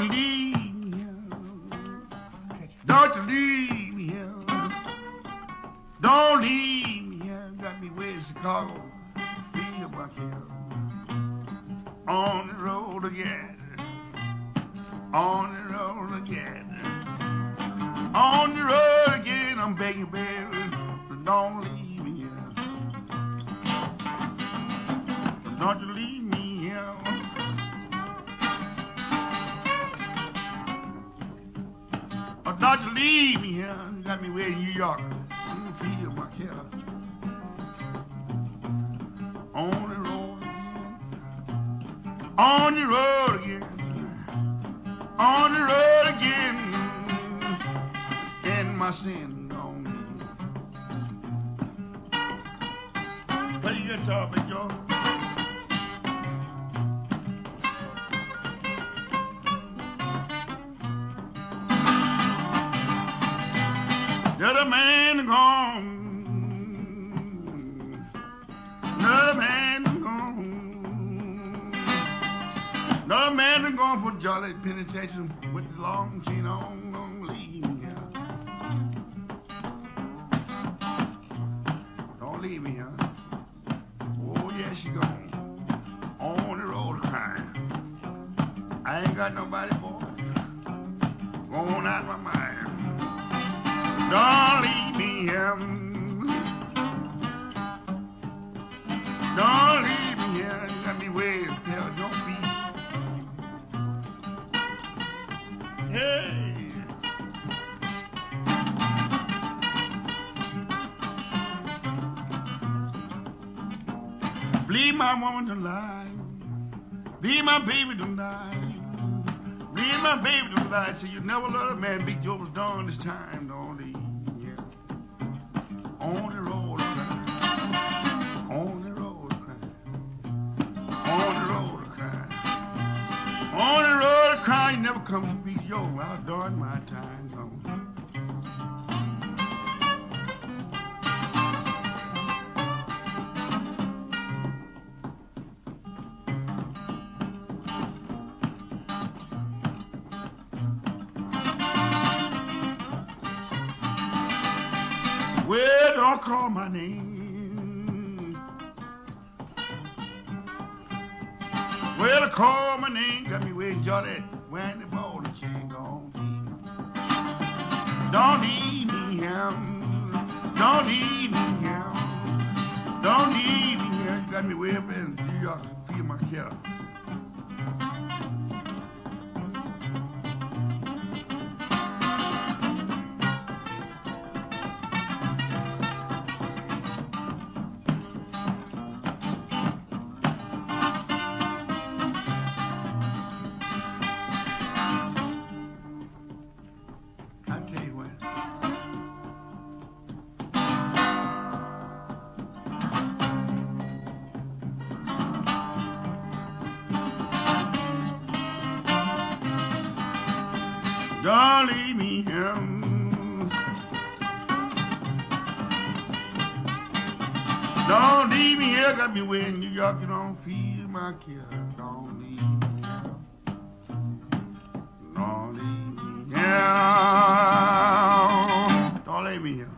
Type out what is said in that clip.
Don't leave him. Don't leave him. Don't leave him. Got me way to Chicago. Feel about him. On the road again. On the road again. On the road again. I'm begging, baby. Don't leave me here. Don't you leave me here. Oh, don't you leave me here. You got me way in New York. I feel my care. On the road again. On the road again. On the road again. In my sin. What are you gonna talk about, Joe? Another man gone. Another man gone. Another man gone for jolly penitentiary with the long chain on, gonna leave me here. Don't leave me here. She gone on the road again. I ain't got nobody, boy. Going out my mind. Don't leave me here. Don't leave me here. Let me wave, tell your feet. Hey. Leave my woman tonight. Leave my baby tonight. Leave my baby tonight. So you never let a man beat Job's dawn this time, don't leave. Yeah. On the road, crying. On the road, crying. On the road, crying. On the road, crying. You never come to beat Job. I've done my time, don't. Well, don't call my name. Well, call my name. Got me waiting, Johnny. When the ball and chain gone. Don't leave me here. Don't leave me here. Don't leave me here. Got me way up in New York. Feel my care. Don't leave me here. Don't leave me here. Got me way in New York. You don't feel my care. Don't leave me here. Don't leave me here. Don't leave me here.